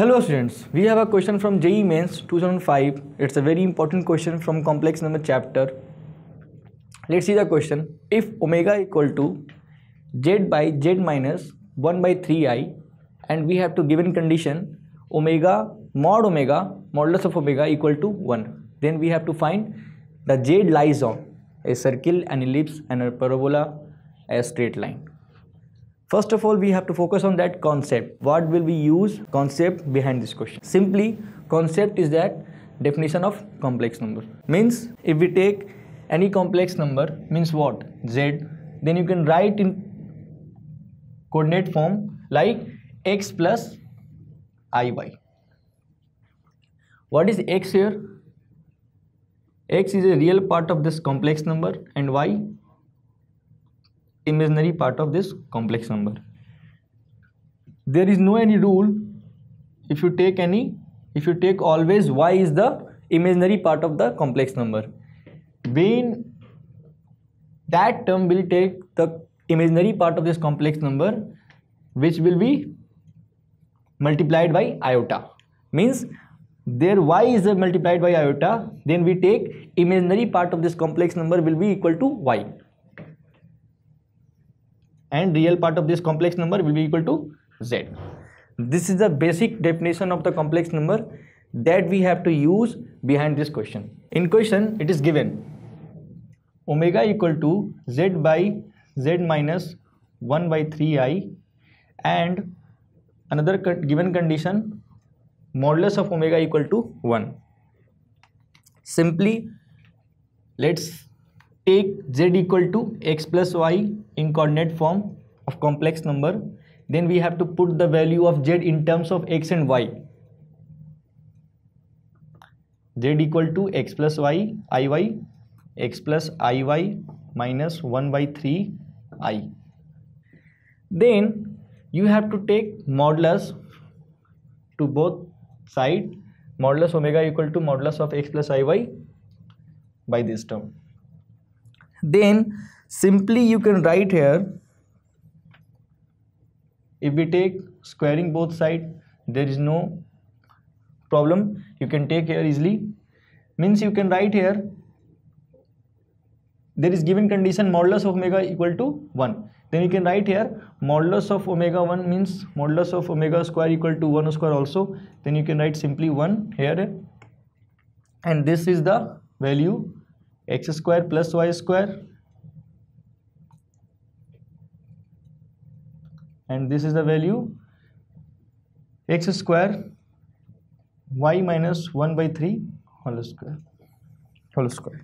Hello students, we have a question from J.E. Mains 2005. It's a very important question from complex number chapter. Let's see the question. If omega equal to z by z minus 1 by 3i and we have to given condition omega mod omega modulus of omega equal to 1, then we have to find the z lies on a circle, an ellipse and a parabola, a straight line. First of all, we have to focus on that concept. What will we use concept behind this question? Simply, concept is that definition of complex number. Means if we take any complex number, means what? Z. Then you can write in coordinate form like x plus iy. What is x here? X is a real part of this complex number and y imaginary part of this complex number. There is no any rule. If you take always y is the imaginary part of the complex number. When that term will take the imaginary part of this complex number, which will be multiplied by iota. Means there y is multiplied by iota. Then we take imaginary part of this complex number will be equal to y. And real part of this complex number will be equal to z. This is the basic definition of the complex number that we have to use behind this question. In question, it is given omega equal to z by z minus 1 by 3i and another given condition modulus of omega equal to 1. Simply, let's take z equal to x plus y in coordinate form of complex number, then we have to put the value of z in terms of x and y. Z equal to x plus y iy, x plus iy minus 1 by 3 I. Then you have to take modulus to both side, modulus omega equal to modulus of x plus iy by this term. Then simply you can write here, if we take squaring both sides, there is no problem, you can take here easily. Means you can write here, there is given condition modulus of omega equal to 1. Then you can write here modulus of omega 1 means modulus of omega square equal to 1 square also. Then you can write simply 1 here, and this is the value x square plus y square. And this is the value x square y minus 1 by 3 whole square.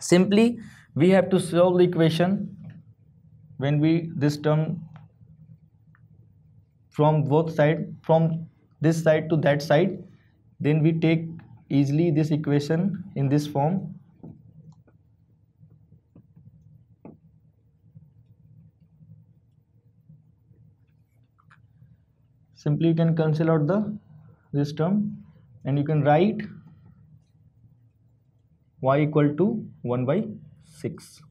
Simply we have to solve the equation when we this term from both side, from this side to that side, then we take easily this equation in this form. Simply you can cancel out this term and you can write y equal to 1 by 6.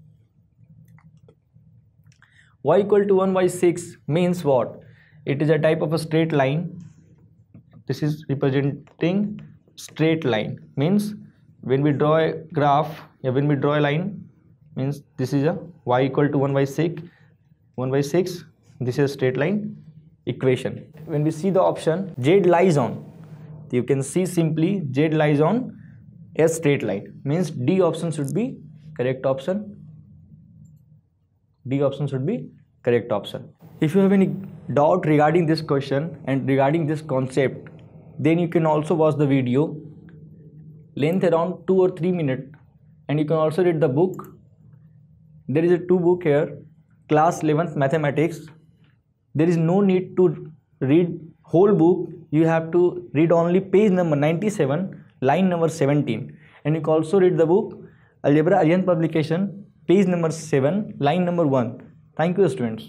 Y equal to 1 by 6 means what? It is a type of a straight line. This is representing straight line. Means when we draw a graph, or when we draw a line, means this is a y equal to 1 by 6. This is a straight line equation. When we see the option z lies on, you can see simply z lies on a straight line. Means D option should be correct option. D option should be correct option. If you have any doubt regarding this question and regarding this concept, then you can also watch the video, length around 2 or 3 minutes, and you can also read the book. There is a 2 books here, class 11th mathematics. There is no need to read whole book. You have to read only page number 97, line number 17, and you can also read the book Arihant Publication, page number 7, line number 1. Thank you, students.